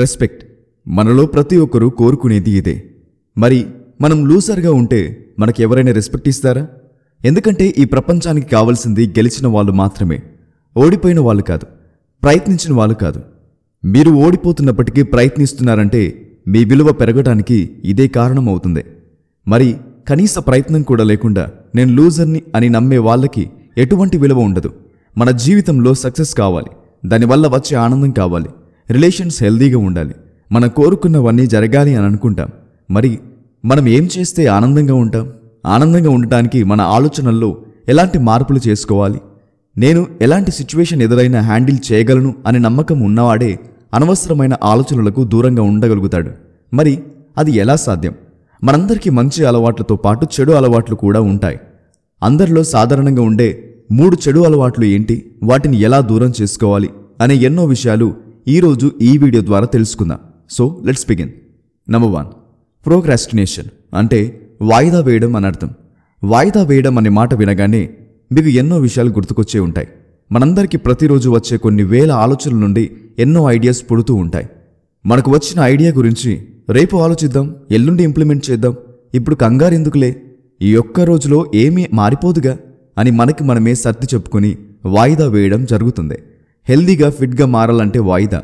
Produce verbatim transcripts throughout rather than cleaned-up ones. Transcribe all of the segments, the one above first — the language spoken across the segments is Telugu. రెస్పెక్ట్. మనలో ప్రతి ఒక్కరూ కోరుకునేది ఇదే. మరి మనం లూజర్గా ఉంటే మనకెవరైనా రెస్పెక్ట్ ఇస్తారా? ఎందుకంటే ఈ ప్రపంచానికి కావాల్సింది గెలిచిన వాళ్ళు మాత్రమే, ఓడిపోయిన వాళ్ళు కాదు, ప్రయత్నించిన వాళ్ళు కాదు. మీరు ఓడిపోతున్నప్పటికీ ప్రయత్నిస్తున్నారంటే మీ విలువ పెరగడానికి ఇదే కారణం అవుతుంది. మరి కనీస ప్రయత్నం కూడా లేకుండా నేను లూజర్ని అని నమ్మే వాళ్ళకి ఎటువంటి విలువ ఉండదు. మన జీవితంలో సక్సెస్ కావాలి, దానివల్ల వచ్చే ఆనందం కావాలి, రిలేషన్స్ హెల్దీగా ఉండాలి, మనం కోరుకున్నవన్నీ జరగాలి అని అనుకుంటాం. మరి మనం ఏం చేస్తే ఆనందంగా ఉంటాం? ఆనందంగా ఉండటానికి మన ఆలోచనల్లో ఎలాంటి మార్పులు చేసుకోవాలి? నేను ఎలాంటి సిచ్యువేషన్ ఎదురైనా హ్యాండిల్ చేయగలను అనే నమ్మకం ఉన్నవాడే అనవసరమైన ఆలోచనలకు దూరంగా ఉండగలుగుతాడు. మరి అది ఎలా సాధ్యం? మనందరికీ మంచి అలవాట్లతో పాటు చెడు అలవాట్లు కూడా ఉంటాయి. అందరిలో సాధారణంగా ఉండే మూడు చెడు అలవాట్లు ఏంటి, వాటిని ఎలా దూరం చేసుకోవాలి అనే ఎన్నో విషయాలు ఈరోజు ఈ వీడియో ద్వారా తెలుసుకుందాం. So let's begin. Number one, procrastination అంటే వాయిదా వేయడం అని అర్థం. వాయిదా వేయడం అనే మాట వినగానే మీకు ఎన్నో విషయాలు గుర్తుకొచ్చే ఉంటాయి. మనందరికీ ప్రతిరోజు వచ్చే కొన్ని వేల ఆలోచనల నుండి ఎన్నో ఐడియాస్ పుడుతూ ఉంటాయి. మనకు వచ్చిన ఐడియా గురించి రేపు ఆలోచిద్దాం, ఎల్లుండి ఇంప్లిమెంట్ చేద్దాం, ఇప్పుడు కంగారు ఎందుకులే, ఈ ఒక్క రోజులో ఏమీ మారిపోదుగా అని మనకి మనమే సర్ది చెప్పుకుని వాయిదా వేయడం జరుగుతుంది. హెల్దీగా ఫిట్గా మారాలంటే వాయిదా,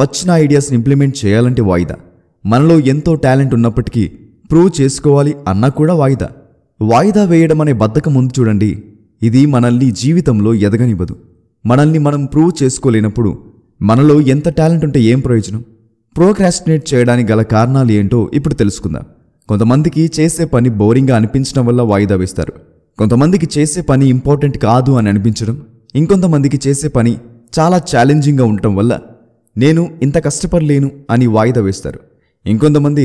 వచ్చిన ఐడియాస్ని ఇంప్లిమెంట్ చేయాలంటే వాయిదా, మనలో ఎంతో టాలెంట్ ఉన్నప్పటికీ ప్రూవ్ చేసుకోవాలి అన్నా కూడా వాయిదా. వాయిదా వేయడం అనే బద్ధకం ముందు చూడండి, ఇది మనల్ని జీవితంలో ఎదగనివ్వదు. మనల్ని మనం ప్రూవ్ చేసుకోలేనప్పుడు మనలో ఎంత టాలెంట్ ఉంటే ఏం ప్రయోజనం? ప్రోక్రాస్టినేట్ చేయడానికి గల కారణాలు ఏంటో ఇప్పుడు తెలుసుకుందాం. కొంతమందికి చేసే పని బోరింగ్గా అనిపించడం వల్ల వాయిదా వేస్తారు. కొంతమందికి చేసే పని ఇంపార్టెంట్ కాదు అని అనిపించడం, ఇంకొంతమందికి చేసే పని చాలా ఛాలెంజింగ్గా ఉండటం వల్ల నేను ఇంత కష్టపడలేను అని వాయిదా వేస్తారు. ఇంకొంతమంది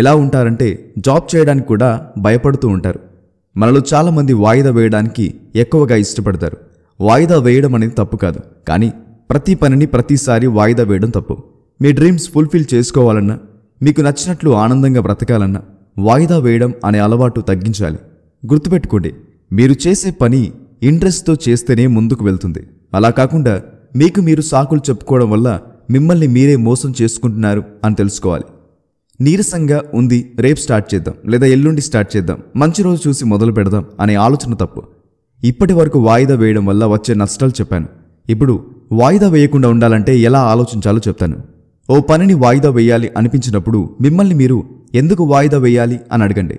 ఎలా ఉంటారంటే జాబ్ చేయడానికి కూడా భయపడుతూ ఉంటారు. మనలో చాలామంది వాయిదా వేయడానికి ఎక్కువగా ఇష్టపడతారు. వాయిదా వేయడం అనేది తప్పు కాదు, కానీ ప్రతి పనిని ప్రతిసారి వాయిదా వేయడం తప్పు. మీ డ్రీమ్స్ ఫుల్ఫిల్ చేసుకోవాలన్నా, మీకు నచ్చినట్లు ఆనందంగా బ్రతకాలన్నా వాయిదా వేయడం అనే అలవాటు తగ్గించాలి. గుర్తుపెట్టుకోండి, మీరు చేసే పని ఇంట్రెస్ట్తో చేస్తేనే ముందుకు వెళ్తుంది. అలా కాకుండా మీకు మీరు సాకులు చెప్పుకోవడం వల్ల మిమ్మల్ని మీరే మోసం చేసుకుంటున్నారు అని తెలుసుకోవాలి. నీరసంగా ఉంది, రేపు స్టార్ట్ చేద్దాం, లేదా ఎల్లుండి స్టార్ట్ చేద్దాం, మంచి రోజు చూసి మొదలు పెడదాం అనే ఆలోచన తప్పు. ఇప్పటి వరకు వాయిదా వేయడం వల్ల వచ్చే నష్టాలు చెప్పాను. ఇప్పుడు వాయిదా వేయకుండా ఉండాలంటే ఎలా ఆలోచించాలో చెప్తాను. ఓ పనిని వాయిదా వేయాలి అనిపించినప్పుడు మిమ్మల్ని మీరు ఎందుకు వాయిదా వేయాలి అని అడగండి.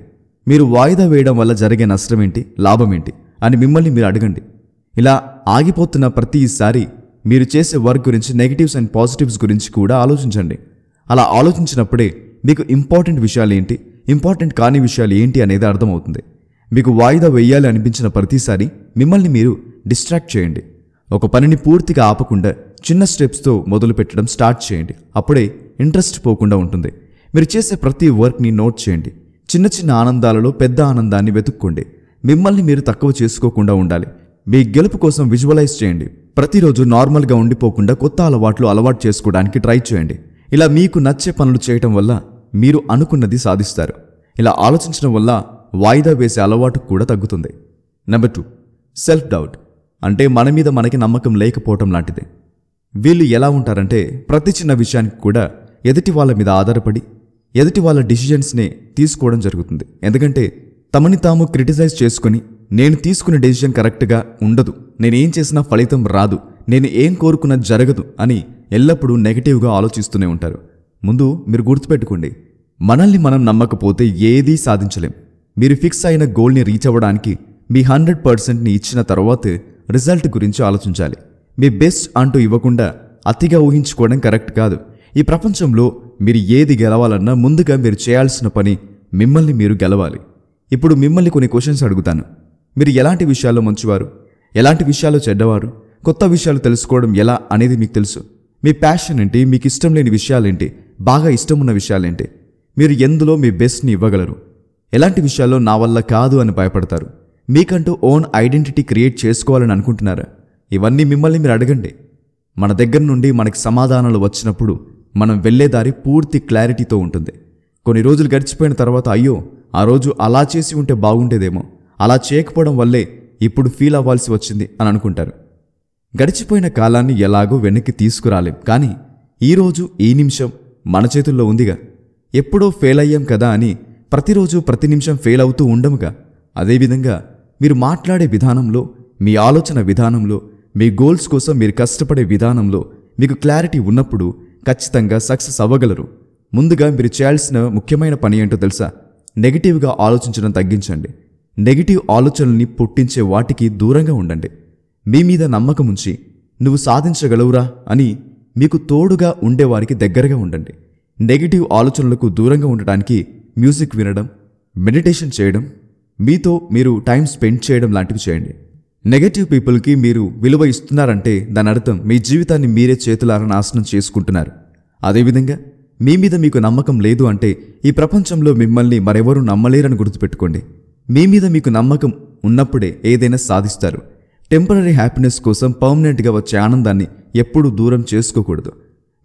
మీరు వాయిదా వేయడం వల్ల జరిగే నష్టమేంటి, లాభమేంటి అని మిమ్మల్ని మీరు అడగండి. ఇలా ఆగిపోతున్న ప్రతిసారి మీరు చేసే వర్క్ గురించి, నెగిటివ్స్ అండ్ పాజిటివ్స్ గురించి కూడా ఆలోచించండి. అలా ఆలోచించినప్పుడే మీకు ఇంపార్టెంట్ విషయాలు ఏంటి, ఇంపార్టెంట్ కాని విషయాలు ఏంటి అనేది అర్థమవుతుంది. మీకు వాయిదా వేయాలి అనిపించిన ప్రతిసారి మిమ్మల్ని మీరు డిస్ట్రాక్ట్ చేయండి. ఒక పనిని పూర్తిగా ఆపకుండా చిన్న స్టెప్స్తో మొదలుపెట్టడం స్టార్ట్ చేయండి. అప్పుడే ఇంట్రెస్ట్ పోకుండా ఉంటుంది. మీరు చేసే ప్రతి వర్క్ని నోట్ చేయండి. చిన్న చిన్న ఆనందాలలో పెద్ద ఆనందాన్ని వెతుక్కోండి. మిమ్మల్ని మీరు తక్కువ చేసుకోకుండా ఉండాలి. మీ గెలుపు కోసం విజువలైజ్ చేయండి. ప్రతిరోజు నార్మల్గా ఉండిపోకుండా కొత్త అలవాట్లు అలవాటు చేసుకోవడానికి ట్రై చేయండి. ఇలా మీకు నచ్చే పనులు చేయటం వల్ల మీరు అనుకున్నది సాధిస్తారు. ఇలా ఆలోచించడం వల్ల వాయిదా వేసే అలవాటు కూడా తగ్గుతుంది. నెంబర్ టూ, సెల్ఫ్ డౌట్ అంటే మన మీద మనకి నమ్మకం లేకపోవటం లాంటిదే. వీళ్ళు ఎలా ఉంటారంటే ప్రతి చిన్న విషయానికి కూడా ఎదుటి వాళ్ళ మీద ఆధారపడి ఎదుటి వాళ్ళ డిసిజన్స్నే తీసుకోవడం జరుగుతుంది. ఎందుకంటే తమని తాము క్రిటిసైజ్ చేసుకుని నేను తీసుకున్న డెసిషన్ కరెక్ట్గా ఉండదు, నేనేం చేసినా ఫలితం రాదు, నేను ఏం కోరుకున్నా జరగదు అని ఎల్లప్పుడూ నెగిటివ్గా ఆలోచిస్తూనే ఉంటారు. ముందు మీరు గుర్తుపెట్టుకోండి, మనల్ని మనం నమ్మకపోతే ఏదీ సాధించలేం. మీరు ఫిక్స్ అయిన గోల్ని రీచ్ అవ్వడానికి మీ హండ్రెడ్ పర్సెంట్ని ఇచ్చిన తర్వాతే రిజల్ట్ గురించి ఆలోచించాలి. మీ బెస్ట్ అంటూ ఇవ్వకుండా అతిగా ఊహించుకోవడం కరెక్ట్ కాదు. ఈ ప్రపంచంలో మీరు ఏది గెలవాలన్నా ముందుగా మీరు చేయాల్సిన పని మిమ్మల్ని మీరు గెలవాలి. ఇప్పుడు మిమ్మల్ని కొన్ని క్వశ్చన్స్ అడుగుతాను. మీరు ఎలాంటి విషయాల్లో మంచివారు, ఎలాంటి విషయాల్లో చెడ్డవారు, కొత్త విషయాలు తెలుసుకోవడం ఎలా అనేది మీకు తెలుసు. మీ ప్యాషన్ ఏంటి, మీకు ఇష్టం లేని విషయాలేంటి, బాగా ఇష్టమున్న విషయాలేంటి, మీరు ఎందులో మీ బెస్ట్ని ఇవ్వగలరు, ఎలాంటి విషయాల్లో నా వల్ల కాదు అని భయపడతారు, మీకంటూ ఓన్ ఐడెంటిటీ క్రియేట్ చేసుకోవాలని అనుకుంటున్నారా? ఇవన్నీ మిమ్మల్ని మీరు అడగండి. మన దగ్గర నుండి మనకి సమాధానాలు వచ్చినప్పుడు మనం వెళ్ళేదారి పూర్తి క్లారిటీతో ఉంటుంది. కొన్ని రోజులు గడిచిపోయిన తర్వాత అయ్యో ఆ రోజు అలా చేసి ఉంటే బాగుండేదేమో, అలా చేయకపోవడం వల్లే ఇప్పుడు ఫీల్ అవ్వాల్సి వచ్చింది అని అనుకుంటారు. గడిచిపోయిన కాలాన్ని ఎలాగో వెనక్కి తీసుకురాలేం, కానీ ఈరోజు ఈ నిమిషం మన చేతుల్లో ఉందిగా. ఎప్పుడో ఫెయిల్ అయ్యాం కదా అని ప్రతిరోజు ప్రతి నిమిషం ఫెయిల్ అవుతూ ఉండముగా. అదేవిధంగా మీరు మాట్లాడే విధానంలో, మీ ఆలోచన విధానంలో, మీ గోల్స్ కోసం మీరు కష్టపడే విధానంలో మీకు క్లారిటీ ఉన్నప్పుడు ఖచ్చితంగా సక్సెస్ అవ్వగలరు. ముందుగా మీరు చేయాల్సిన ముఖ్యమైన పని ఏంటో తెలుసా? నెగిటివ్గా ఆలోచించడం తగ్గించండి. నెగిటివ్ ఆలోచనల్ని పుట్టించే వాటికి దూరంగా ఉండండి. మీ మీద నమ్మకం ఉంచి నువ్వు సాధించగలవురా అని మీకు తోడుగా ఉండేవారికి దగ్గరగా ఉండండి. నెగిటివ్ ఆలోచనలకు దూరంగా ఉండటానికి మ్యూజిక్ వినడం, మెడిటేషన్ చేయడం, మీతో మీరు టైం స్పెండ్ చేయడం లాంటివి చేయండి. నెగటివ్ పీపుల్కి మీరు విలువ ఇస్తున్నారంటే దాని అర్థం మీ జీవితాన్ని మీరే చేతులారా నాశనం చేసుకుంటున్నారు. అదేవిధంగా మీ మీద మీకు నమ్మకం లేదు అంటే ఈ ప్రపంచంలో మిమ్మల్ని మరెవరూ నమ్మలేరని గుర్తుపెట్టుకోండి. మీ మీద మీకు నమ్మకం ఉన్నప్పుడే ఏదైనా సాధిస్తారు. టెంపరరీ హ్యాపీనెస్ కోసం పర్మనెంట్గా వచ్చే ఆనందాన్ని ఎప్పుడూ దూరం చేసుకోకూడదు.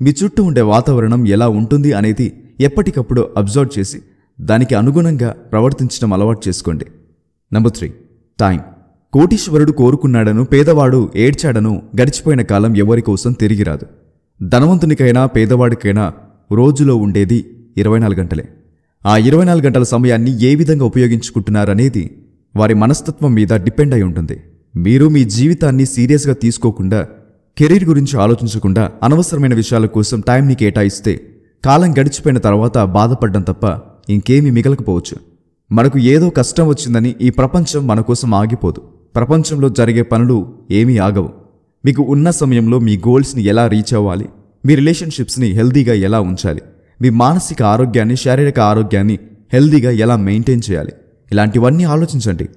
మీ చుట్టూ ఉండే వాతావరణం ఎలా ఉంటుంది అనేది ఎప్పటికప్పుడు అబ్జర్వ్ చేసి దానికి అనుగుణంగా ప్రవర్తించడం అలవాటు చేసుకోండి. Number three, time. కోటీశ్వరుడు కోరుకున్నాడను పేదవాడు ఏడ్చాడను గడిచిపోయిన కాలం ఎవరికోసం తిరిగిరాదు. ధనవంతునికైనా పేదవాడికైనా రోజులో ఉండేది ఇరవై నాలుగు గంటలే. ఆ ఇరవై నాలుగు గంటల సమయాన్ని ఏ విధంగా ఉపయోగించుకుంటున్నారనేది వారి మనస్తత్వం మీద డిపెండ్ అయి ఉంటుంది. మీరు మీ జీవితాన్ని సీరియస్గా తీసుకోకుండా, కెరీర్ గురించి ఆలోచించకుండా అనవసరమైన విషయాల కోసం టైంని కేటాయిస్తే కాలం గడిచిపోయిన తర్వాత బాధపడ్డం తప్ప ఇంకేమీ మిగలకపోవచ్చు. మనకు ఏదో కష్టం వచ్చిందని ఈ ప్రపంచం మన కోసం ఆగిపోదు. ప్రపంచంలో జరిగే పనులు ఏమీ ఆగవు. మీకు ఉన్న సమయంలో మీ గోల్స్ని ఎలా రీచ్ అవ్వాలి, మీ రిలేషన్షిప్స్ని హెల్దీగా ఎలా ఉంచాలి, మీ మానసిక ఆరోగ్యాన్ని, శారీరక ఆరోగ్యాన్ని హెల్దీగా ఎలా మెయింటైన్ చేయాలి, ఇలాంటివన్నీ ఆలోచించండి.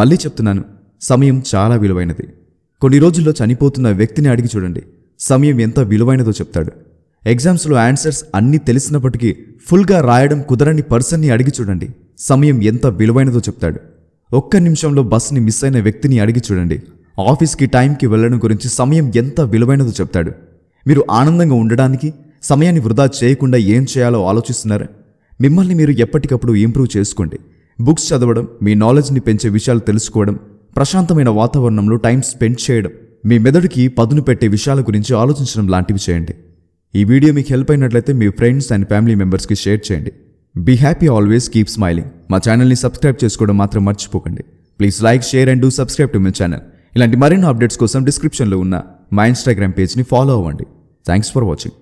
మళ్ళీ చెప్తున్నాను, సమయం చాలా విలువైనది. కొన్ని రోజుల్లో చనిపోతున్న వ్యక్తిని అడిగి చూడండి, సమయం ఎంత విలువైనదో చెప్తాడు. ఎగ్జామ్స్లో ఆన్సర్స్ అన్నీ తెలిసినప్పటికీ ఫుల్గా రాయడం కుదరని పర్సన్ని అడిగి చూడండి, సమయం ఎంత విలువైనదో చెప్తాడు. ఒక్క నిమిషంలో బస్ని మిస్ అయిన వ్యక్తిని అడిగి చూడండి, ఆఫీస్కి టైంకి వెళ్ళడం గురించి సమయం ఎంత విలువైనదో చెప్తాడు. మీరు ఆనందంగా ఉండడానికి, సమయాన్ని వృధా చేయకుండా ఏం చేయాలో ఆలోచిస్తున్నారు. మిమ్మల్ని మీరు ఎప్పటికప్పుడు ఇంప్రూవ్ చేసుకోండి. బుక్స్ చదవడం, మీ నాలెడ్జ్ని పెంచే విషయాలు తెలుసుకోవడం, ప్రశాంతమైన వాతావరణంలో టైం స్పెండ్ చేయడం, మీ మెదడుకి పదును పెట్టే విషయాల గురించి ఆలోచించడం లాంటివి చేయండి. ఈ వీడియో మీకు హెల్ప్ అయినట్లయితే మీ ఫ్రెండ్స్ అండ్ ఫ్యామిలీ మెంబర్స్కి షేర్ చేయండి. Be happy, always keep smiling. మా ఛానల్ని సబ్స్క్రైబ్ చేసుకోవడం మాత్రం మర్చిపోకండి. Please like, share and do subscribe to my channel. ఇలాంటి మరిన్ని అప్డేట్స్ కోసం డిస్క్రిప్షన్లో ఉన్న మా ఇన్స్టాగ్రామ్ పేజ్ని ఫాలో అవ్వండి. Thanks for watching.